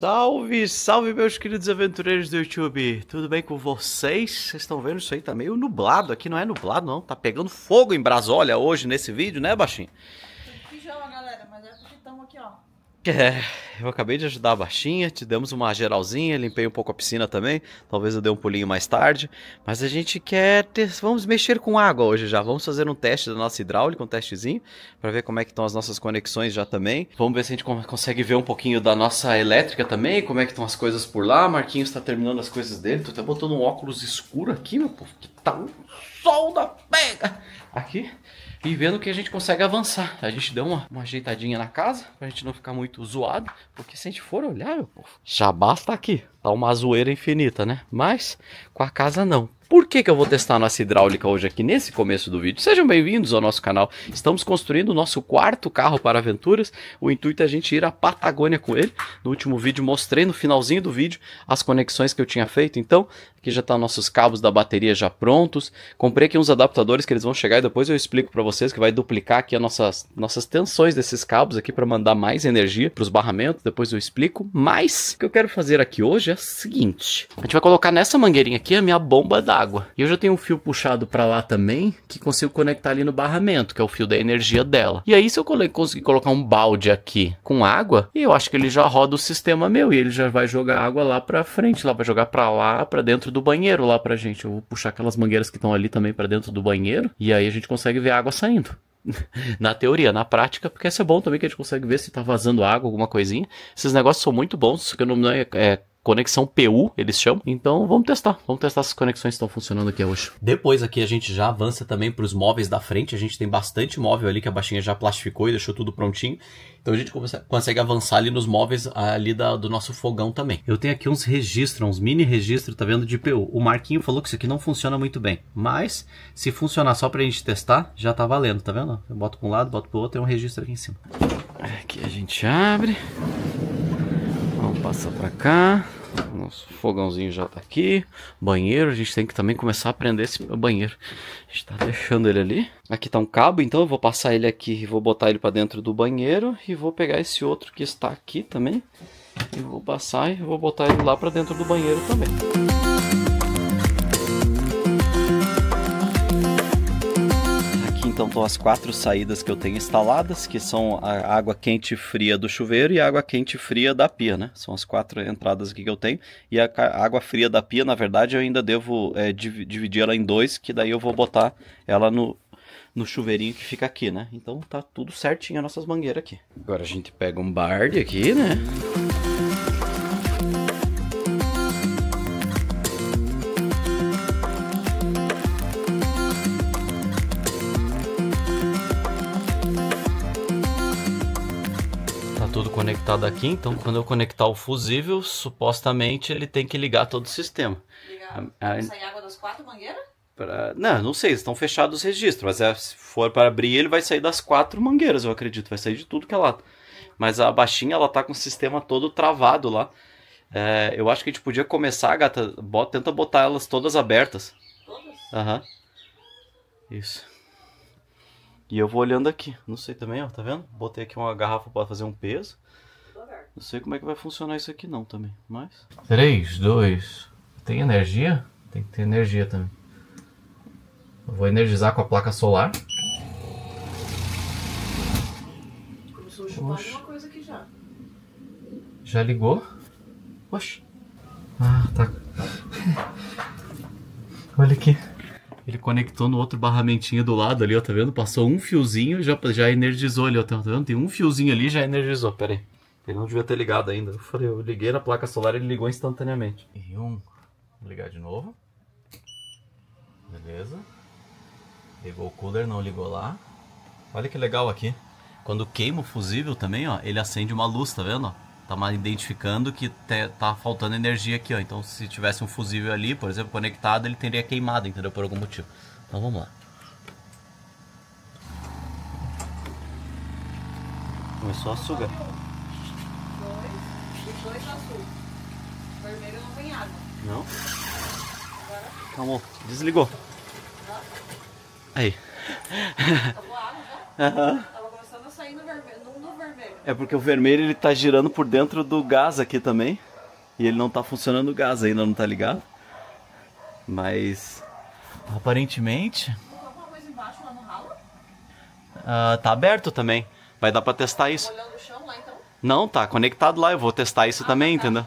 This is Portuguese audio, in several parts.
Salve, salve meus queridos aventureiros do YouTube, tudo bem com vocês? Vocês estão vendo isso aí, tá meio nublado, aqui não é nublado não, tá pegando fogo em Brasólia hoje nesse vídeo, né baixinho? Tem pijama galera, mas é porque estamos aqui ó. É, eu acabei de ajudar a baixinha, te demos uma geralzinha, limpei um pouco a piscina também, talvez eu dê um pulinho mais tarde, mas a gente quer ter, vamos mexer com água hoje já, vamos fazer um teste da nossa hidráulica, um testezinho, para ver como é que estão as nossas conexões já também, vamos ver se a gente consegue ver um pouquinho da nossa elétrica também, como é que estão as coisas por lá, Marquinhos tá terminando as coisas dele, tô até botando um óculos escuro aqui meu povo, que tá um sol da pega aqui. E vendo que a gente consegue avançar. A gente deu uma ajeitadinha na casa, pra gente não ficar muito zoado. Porque se a gente for olhar, meu povo, já basta aqui. Tá uma zoeira infinita, né? Mas com a casa não. Por que que eu vou testar a nossa hidráulica hoje aqui nesse começo do vídeo? Sejam bem-vindos ao nosso canal. Estamos construindo o nosso quarto carro para aventuras. O intuito é a gente ir à Patagônia com ele. No último vídeo mostrei no finalzinho do vídeo as conexões que eu tinha feito. Então, aqui já estão nossos cabos da bateria já prontos. Comprei aqui uns adaptadores que eles vão chegar e depois eu explico para vocês que vai duplicar aqui as nossas tensões desses cabos aqui para mandar mais energia para os barramentos. Depois eu explico. Mas o que eu quero fazer aqui hoje é o seguinte. A gente vai colocar nessa mangueirinha aqui a minha bomba da água. E eu já tenho um fio puxado para lá também, que consigo conectar ali no barramento, que é o fio da energia dela. E aí se eu conseguir colocar um balde aqui com água, eu acho que ele já roda o sistema meu, e ele já vai jogar água lá para frente, lá vai jogar para lá, para dentro do banheiro lá pra gente. Eu vou puxar aquelas mangueiras que estão ali também para dentro do banheiro, e aí a gente consegue ver a água saindo. Na teoria, na prática, porque isso é bom também que a gente consegue ver se tá vazando água, alguma coisinha. Esses negócios são muito bons, isso que não é... conexão PU, eles chamam. Então vamos testar se as conexões estão funcionando aqui hoje. Depois aqui a gente já avança também para os móveis da frente, a gente tem bastante móvel ali que a baixinha já plastificou e deixou tudo prontinho. Então a gente consegue avançar ali nos móveis ali do nosso fogão também. Eu tenho aqui uns registros, uns mini registros, tá vendo, de PU. O Marquinho falou que isso aqui não funciona muito bem, mas se funcionar só pra gente testar, já tá valendo, tá vendo? Eu boto pra um lado, boto pro outro, tem um registro aqui em cima. Aqui a gente abre, vamos passar pra cá. Nosso fogãozinho já tá aqui. Banheiro, a gente tem que também começar a prender esse banheiro. A gente tá deixando ele ali. Aqui tá um cabo, então eu vou passar ele aqui e vou botar ele pra dentro do banheiro. E vou pegar esse outro que está aqui também. E vou passar e vou botar ele lá pra dentro do banheiro também. Então estão as quatro saídas que eu tenho instaladas, que são a água quente e fria do chuveiro e a água quente e fria da pia, né? São as quatro entradas aqui que eu tenho. E a água fria da pia, na verdade, eu ainda devo dividir ela em dois, que daí eu vou botar ela no chuveirinho que fica aqui, né? Então tá tudo certinho as nossas mangueiras aqui. Agora a gente pega um barde aqui, né? Tudo conectado aqui, então quando eu conectar o fusível, supostamente ele tem que ligar todo o sistema. Ligar. Vai sair água das quatro mangueiras? Não sei, estão fechados os registros, mas se for para abrir ele vai sair das quatro mangueiras, eu acredito, vai sair de tudo que é lado. Mas a baixinha ela tá com o sistema todo travado lá. É, eu acho que a gente podia começar, gata, tenta botar elas todas abertas. Todas? Aham. Isso. E eu vou olhando aqui, não sei também, ó, tá vendo? Botei aqui uma garrafa pra fazer um peso. Não sei como é que vai funcionar isso aqui não também, mas... 3, 2... Tem energia? Tem que ter energia também. Eu vou energizar com a placa solar. Começou a chutar alguma coisa aqui já. Já ligou? Oxi. Ah, tá. Olha aqui. Ele conectou no outro barramentinho do lado ali, ó, tá vendo? Passou um fiozinho e já energizou ali, ó, tá vendo? Tem um fiozinho ali e já energizou, pera aí. Ele não devia ter ligado ainda. Eu falei, eu liguei na placa solar e ele ligou instantaneamente. E vou ligar de novo. Beleza. Ligou o cooler, não ligou lá. Olha que legal aqui. Quando queima o fusível também, ó, ele acende uma luz, tá vendo, ó? Tá identificando que tá faltando energia aqui, ó. Então se tivesse um fusível ali, por exemplo, conectado, ele teria queimado, entendeu? Por algum motivo. Então vamos lá. Começou a sugar. Dois azul. Vermelho não tem água. Não? Agora? Calma, desligou. Tá. Aí. Acabou a água já? Aham. Tava começando a sair no vermelho. É porque o vermelho ele tá girando por dentro do gás aqui também. E ele não tá funcionando o gás ainda, não tá ligado. Mas aparentemente... tá aberto também. Vai dar pra testar isso. Olhando o chão lá, então? Não, tá conectado lá. Eu vou testar isso também, tá. Entendeu?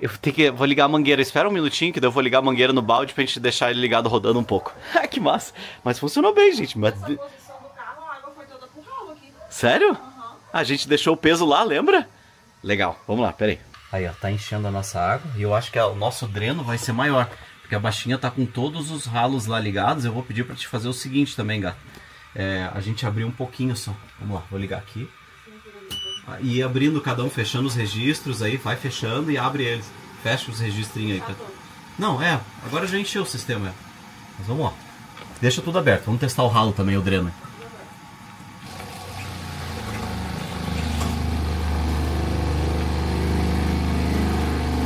Eu tenho que... Vou ligar a mangueira. Espera um minutinho que daí eu vou ligar a mangueira no balde pra gente deixar ele ligado rodando um pouco. Que massa. Mas funcionou bem, gente. Mas... Essa posição do carro, a água foi toda pro ralo aqui. Sério? Uhum. A gente deixou o peso lá, lembra? Legal. Vamos lá, peraí. Aí, ó. Tá enchendo a nossa água. E eu acho que o nosso dreno vai ser maior. Porque a baixinha tá com todos os ralos lá ligados. Eu vou pedir pra te fazer o seguinte também, gato. A gente abriu um pouquinho só. Vamos lá, vou ligar aqui. E abrindo cada um, fechando os registros aí. Vai fechando e abre eles. Fecha os registrinhos aí. Tá? Não, agora já encheu o sistema. Mas vamos lá. Deixa tudo aberto. Vamos testar o ralo também, o dreno.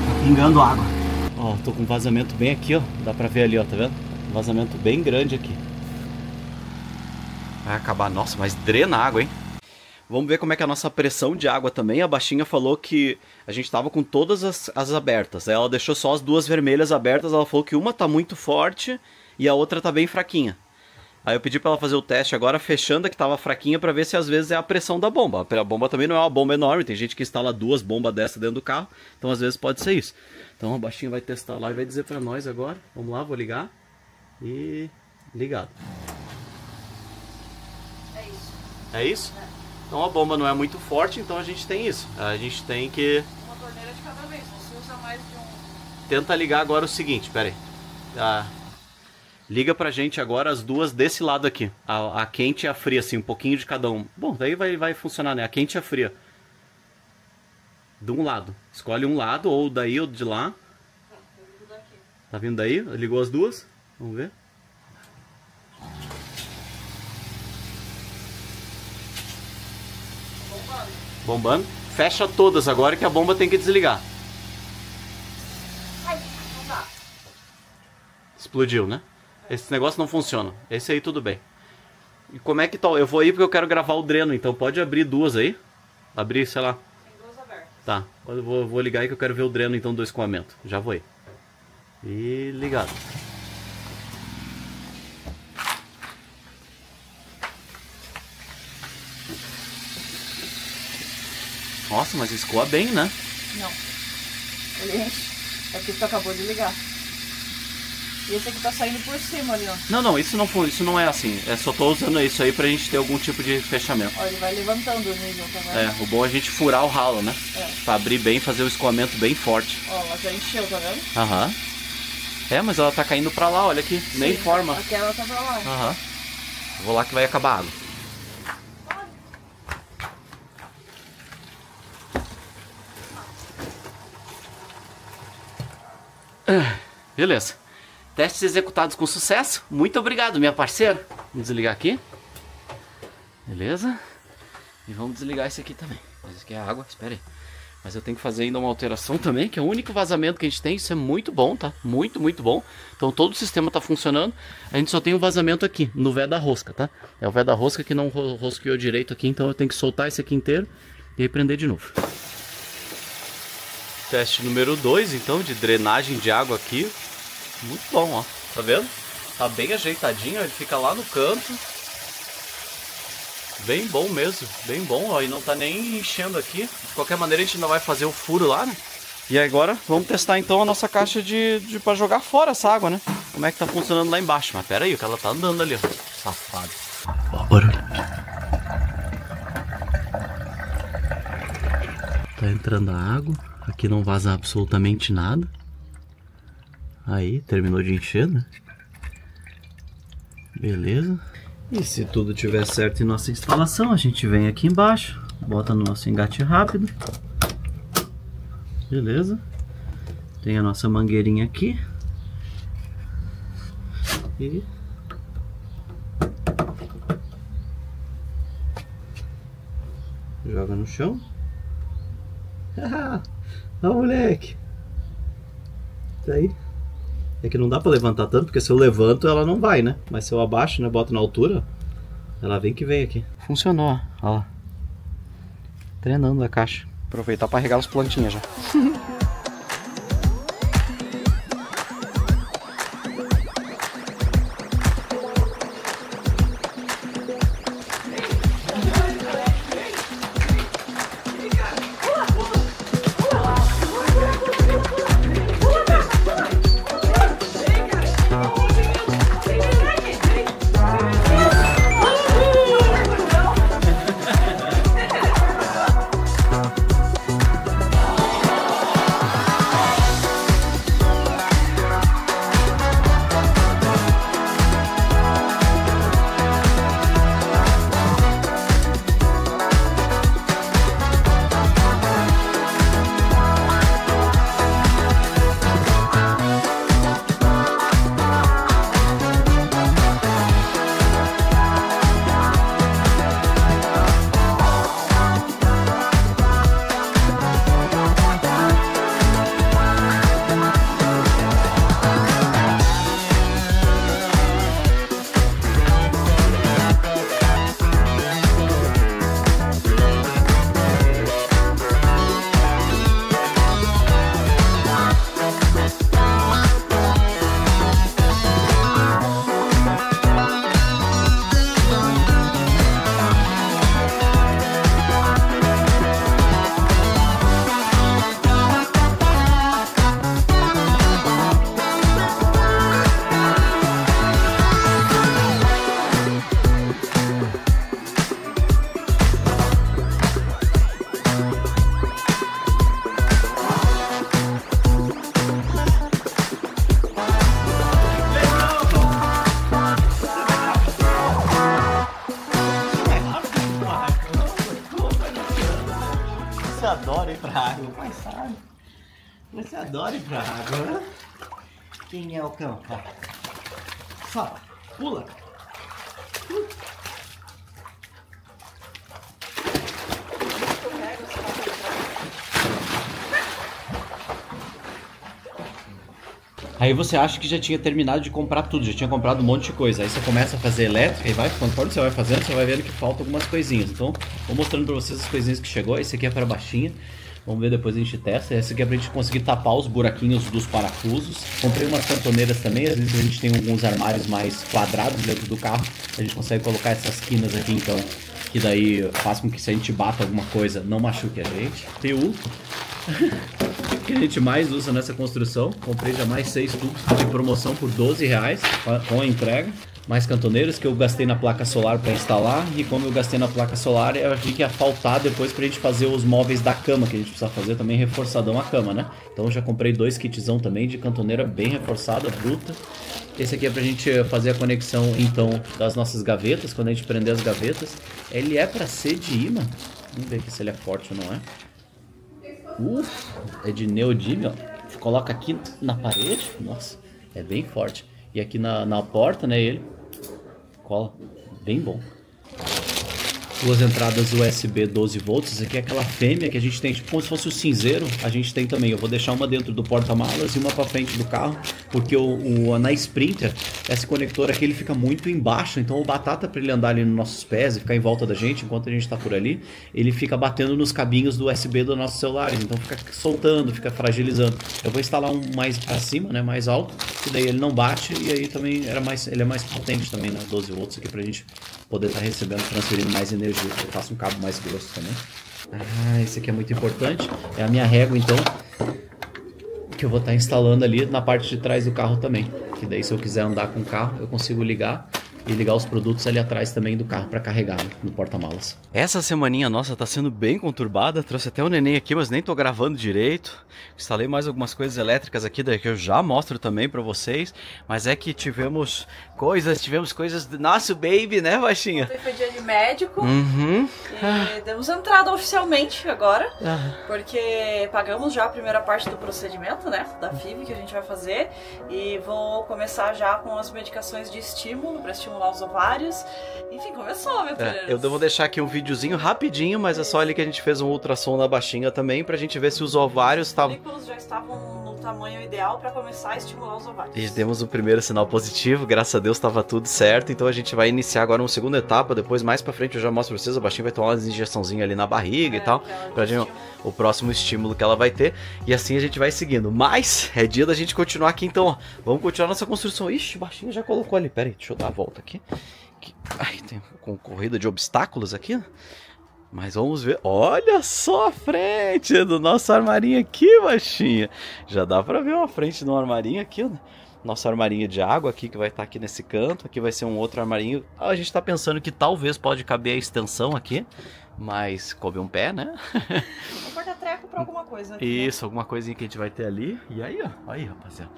Tá pingando água. Ó, tô com um vazamento bem aqui, ó. Dá pra ver ali, ó, tá vendo? Um vazamento bem grande aqui. Vai acabar, nossa, mas drena a água, hein? Vamos ver como é que é a nossa pressão de água também. A baixinha falou que a gente tava com todas as abertas. Ela deixou só as duas vermelhas abertas. Ela falou que uma tá muito forte e a outra tá bem fraquinha. Aí eu pedi pra ela fazer o teste agora, fechando a que tava fraquinha, pra ver se às vezes é a pressão da bomba. A bomba também não é uma bomba enorme. Tem gente que instala duas bombas dessa dentro do carro. Então às vezes pode ser isso. Então a baixinha vai testar lá e vai dizer pra nós agora. Vamos lá, vou ligar. E... ligado. É isso? É. Então a bomba não é muito forte, então a gente tem isso. A gente tem que... Uma torneira de cada vez, você usa mais de um... Tenta ligar agora o seguinte, pera aí. Liga pra gente agora as duas desse lado aqui. A quente e a fria, assim, um pouquinho de cada um. Bom, daí vai funcionar, né? A quente e a fria. De um lado. Escolhe um lado, ou daí ou de lá. Tá vindo daí? Ligou as duas? Vamos ver. Bombando. Fecha todas agora que a bomba tem que desligar. Ai, não dá. Explodiu, né? Esse negócio não funciona. Esse aí tudo bem. E como é que tá? Eu vou aí porque eu quero gravar o dreno, então pode abrir duas aí. Abrir, sei lá. Tem duas abertas. Tá. Eu vou ligar aí que eu quero ver o dreno então do escoamento. Já vou aí. E ligado. Nossa, mas escoa bem, né? Não. Ele enche. É porque tu acabou de ligar. E esse aqui tá saindo por cima ali, ó. Não, não, isso não é assim. Só tô usando isso aí pra gente ter algum tipo de fechamento. Ó, ele vai levantando o nível também. O bom é a gente furar o ralo, né? Pra abrir bem, fazer o escoamento bem forte. Ó, ela já encheu, tá vendo? Aham. Mas ela tá caindo pra lá, olha aqui. Sim, nem forma. Aquela tá pra lá. Aham. Vou lá que vai acabar a água. Beleza. Testes executados com sucesso. Muito obrigado, minha parceira. Vamos desligar aqui. Beleza. E vamos desligar esse aqui também. Mas isso aqui é água, espera aí. Mas eu tenho que fazer ainda uma alteração também, que é o único vazamento que a gente tem. Isso é muito bom, tá? Muito, muito bom. Então todo o sistema tá funcionando. A gente só tem um vazamento aqui, no vé da rosca, tá? É o vé da rosca que não rosqueou direito aqui. Então eu tenho que soltar esse aqui inteiro e aí prender de novo. Teste número 2, então, de drenagem de água aqui. Muito bom, ó. Tá vendo? Tá bem ajeitadinho, ele fica lá no canto. Bem bom mesmo, bem bom, ó. E não tá nem enchendo aqui. De qualquer maneira, a gente ainda vai fazer o furo lá, né? E agora, vamos testar, então, a nossa caixa pra jogar fora essa água, né? Como é que tá funcionando lá embaixo. Mas pera aí, o que ela tá andando ali, ó. Safado. Ó, barulho. Tá entrando a água. Aqui não vaza absolutamente nada. Aí, terminou de encher, né? Beleza. E se tudo tiver certo em nossa instalação, a gente vem aqui embaixo, bota no nosso engate rápido. Beleza. Tem a nossa mangueirinha aqui. E... joga no chão. Ó, moleque. Tá aí. É que não dá pra levantar tanto, porque se eu levanto ela não vai, né? Mas se eu abaixo, né, boto na altura, ela vem que vem aqui. Funcionou, Olha lá. Drenando a caixa. Aproveitar para regar as plantinhas já. Você adora ir pra água, né? Quem é o cão? Só, pula! Aí você acha que já tinha terminado de comprar tudo, já tinha comprado um monte de coisa. Aí você começa a fazer elétrica e vai, conforme você vai fazendo, você vai vendo que faltam algumas coisinhas. Então, vou mostrando pra vocês as coisinhas que chegou. Esse aqui é pra baixinha. Vamos ver, depois a gente testa. Essa aqui é pra gente conseguir tapar os buraquinhos dos parafusos. Comprei umas cantoneiras também. Às vezes a gente tem alguns armários mais quadrados dentro do carro. A gente consegue colocar essas quinas aqui, então. Que daí faz com que, se a gente bata alguma coisa, não machuque a gente. TU. Que a gente mais usa nessa construção. Comprei já mais 6 tubos de promoção por R$12 com a entrega. Mais cantoneiros que eu gastei na placa solar para instalar. E como eu gastei na placa solar, eu achei que ia faltar depois pra gente fazer os móveis da cama, que a gente precisa fazer também reforçadão a cama, né? Então eu já comprei 2 kitzão também de cantoneira bem reforçada, bruta. Esse aqui é pra gente fazer a conexão, então, das nossas gavetas, quando a gente prender as gavetas. Ele é pra ser de imã. Vamos ver aqui se ele é forte ou não é. É de neodímio, ó. Você coloca aqui na parede, nossa, é bem forte. E aqui na porta, né, ele cola, bem bom. 2 entradas USB 12V, isso aqui é aquela fêmea que a gente tem, tipo como se fosse o cinzeiro, a gente tem também. Eu vou deixar uma dentro do porta-malas e uma pra frente do carro, porque na Sprinter, esse conector aqui ele fica muito embaixo, então o batata, pra ele andar ali nos nossos pés e ficar em volta da gente, enquanto a gente tá por ali, ele fica batendo nos cabinhos do USB do nosso celular, então fica soltando, fica fragilizando. Eu vou instalar um mais pra cima, né, mais alto, que daí ele não bate e aí também ele é mais potente também, né, 12V aqui pra gente poder estar recebendo, transferindo mais energia. Eu faço um cabo mais grosso também. Ah, esse aqui é muito importante. É a minha régua, então, que eu vou estar instalando ali na parte de trás do carro também. Que daí, se eu quiser andar com o carro, eu consigo ligar e ligar os produtos ali atrás também do carro para carregar no porta-malas. Essa semaninha nossa tá sendo bem conturbada. Trouxe até o neném aqui, mas nem tô gravando direito. Instalei mais algumas coisas elétricas aqui, que eu já mostro também para vocês. Mas é que tivemos coisas do nosso baby, né, baixinha? Ontem foi dia de médico. Uhum. E demos entrada oficialmente agora. Porque pagamos já a primeira parte do procedimento, né, da FIV que a gente vai fazer. E vou começar já com as medicações de estímulo, para estimular os ovários. Enfim, começou, meu filho. Eu vou deixar aqui um videozinho rapidinho, mas é só ali que a gente fez um ultrassom na baixinha também, pra gente ver se os ovários estavam... Os folículos já estavam no tamanho ideal para começar a estimular os ovários. E demos o primeiro sinal positivo, graças a Deus estava tudo certo, então a gente vai iniciar agora uma segunda etapa, depois mais para frente eu já mostro para vocês, a baixinha vai tomar umas injeçãozinhas ali na barriga e tal, para o próximo estímulo que ela vai ter, e assim a gente vai seguindo. Mas é dia da gente continuar aqui, então ó, vamos continuar nossa construção. Ixi, baixinha já colocou ali, pera aí, deixa eu dar a volta aqui. Ai, tem uma corrida de obstáculos aqui, né? Mas vamos ver, olha só a frente do nosso armarinho aqui, baixinha. Já dá pra ver uma frente do armarinho aqui, né? Nosso armarinho de água aqui, que vai estar aqui nesse canto. Aqui vai ser um outro armarinho. A gente tá pensando que talvez pode caber a extensão aqui, mas coube um pé, né? Um porta-treco pra alguma coisa aqui, né? Isso, alguma coisinha que a gente vai ter ali. E aí, ó, aí, rapaziada.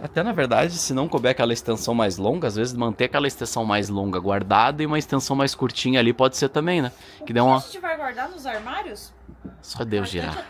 Até na verdade, se não couber aquela extensão mais longa, às vezes manter aquela extensão mais longa guardada e uma extensão mais curtinha ali pode ser também, né? Que dá uma... A gente vai guardar nos armários? Só Deus girar.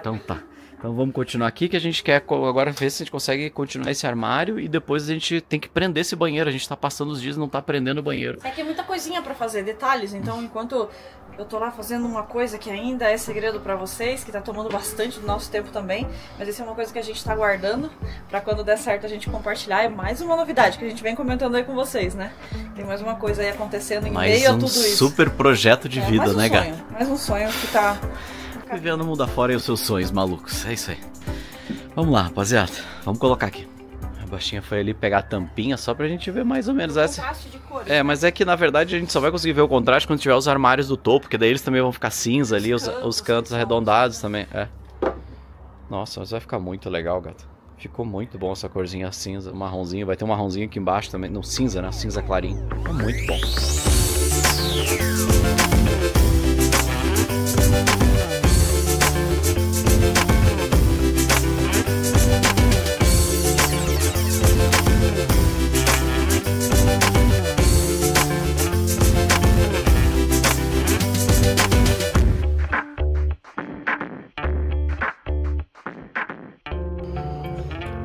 Então tá. Então vamos continuar aqui, que a gente quer agora ver se a gente consegue continuar esse armário e depois a gente tem que prender esse banheiro. A gente tá passando os dias e não tá prendendo o banheiro. É que é muita coisinha pra fazer, detalhes. Então enquanto eu tô lá fazendo uma coisa que ainda é segredo pra vocês, que tá tomando bastante do nosso tempo também, mas essa é uma coisa que a gente tá guardando pra quando der certo a gente compartilhar. É mais uma novidade que a gente vem comentando aí com vocês, né? Tem mais uma coisa aí acontecendo em meio a tudo isso. Mais um super projeto de vida, né, Gato? Mais um sonho que tá... Vivendo o mundo afora e os seus sonhos, malucos. É isso aí. Vamos lá, rapaziada. Vamos colocar aqui. A baixinha foi ali pegar a tampinha só pra gente ver mais ou menos essa. Contraste de cores. É, mas é que na verdade a gente só vai conseguir ver o contraste quando tiver os armários do topo, porque daí eles também vão ficar cinza ali, os cantos arredondados também. É. Nossa, mas vai ficar muito legal, gato. Ficou muito bom essa corzinha cinza, marronzinha. Vai ter um marronzinho aqui embaixo também. Não, cinza, né? Cinza clarinho. Ficou muito bom.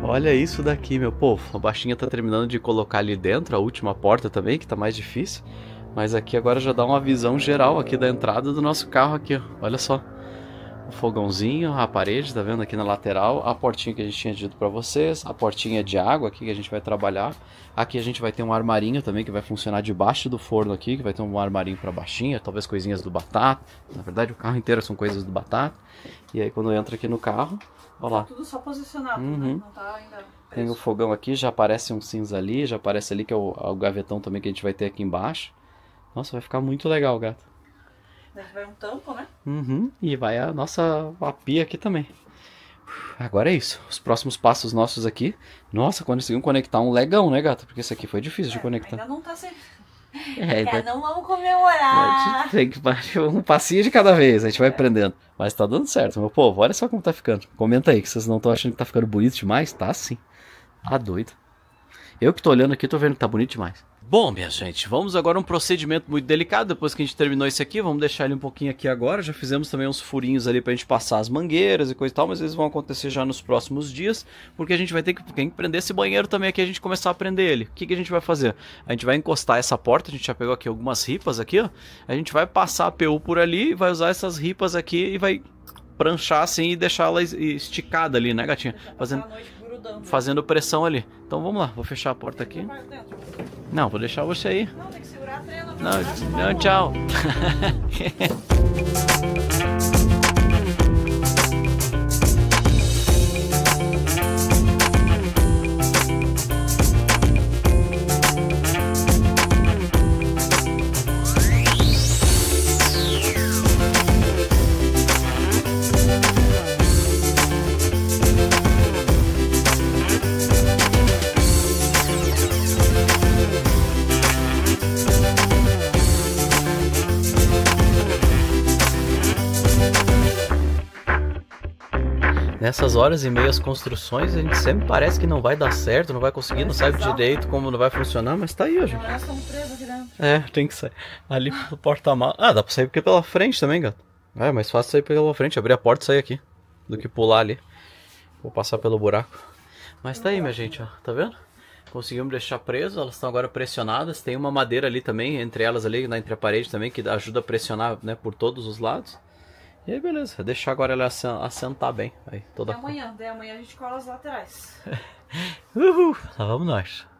Olha isso daqui, meu povo. A baixinha tá terminando de colocar ali dentro a última porta também, que tá mais difícil. Mas aqui agora já dá uma visão geral aqui da entrada do nosso carro aqui, ó. Olha só. O fogãozinho, a parede, tá vendo aqui na lateral. A portinha que a gente tinha dito pra vocês. A portinha de água aqui que a gente vai trabalhar. Aqui a gente vai ter um armarinho também que vai funcionar debaixo do forno aqui. Que vai ter um armarinho pra baixinha, talvez coisinhas do Batata. Na verdade o carro inteiro são coisas do Batata. E aí quando entra aqui no carro... Olha lá. Tá tudo só posicionado, né? Não tá ainda preso. Tem o fogão aqui, já aparece um cinza ali, já aparece ali que é o gavetão também que a gente vai ter aqui embaixo. Nossa, vai ficar muito legal, gato. Vai um tampo, né? E vai a nossa pia aqui também. Agora é isso. Os próximos passos nossos aqui. Nossa, conseguimos conectar um legão, né, gato? Porque isso aqui foi difícil de conectar. Ainda não tá sem... não vamos comemorar. Tem que um passinho de cada vez, a gente vai aprendendo. Mas tá dando certo, meu povo. Olha só como tá ficando. Comenta aí que vocês não estão achando que tá ficando bonito demais. Tá sim. Tá doido. Eu que tô olhando aqui, tô vendo que tá bonito demais. Bom, minha gente, vamos agora a um procedimento muito delicado. Depois que a gente terminou esse aqui, vamos deixar ele um pouquinho aqui agora. Já fizemos também uns furinhos ali pra gente passar as mangueiras e coisa e tal, mas eles vão acontecer já nos próximos dias, porque a gente vai ter que prender esse banheiro também aqui, a gente começar a prender ele. O que, que a gente vai fazer? A gente vai encostar essa porta, a gente já pegou aqui algumas ripas aqui, ó. A gente vai passar a PU por ali, vai usar essas ripas aqui e vai pranchar assim e deixar ela esticada ali, né, gatinha? Fazendo pressão ali. Então vamos lá, vou fechar a porta aqui. Não, vou deixar você aí. Não, tem que segurar a trena. Não, tchau. Nessas horas e meias construções, a gente sempre parece que não vai dar certo, não vai conseguir, não sabe direito como não vai funcionar, mas tá aí, ó, gente. É, tem que sair. Ali pelo porta-malas. Ah, dá pra sair porque pela frente também, gato. É mais fácil sair pela frente, abrir a porta e sair aqui, do que pular ali. Vou passar pelo buraco. Mas tá aí, minha gente, ó, tá vendo? Conseguimos deixar preso, elas estão agora pressionadas. Tem uma madeira ali também, entre elas ali, entre a parede também, que ajuda a pressionar, né, por todos os lados. E aí, beleza. Vou deixar agora ela assentar bem. Aí, toda amanhã a gente cola as laterais. Uhul! Lá vamos nós.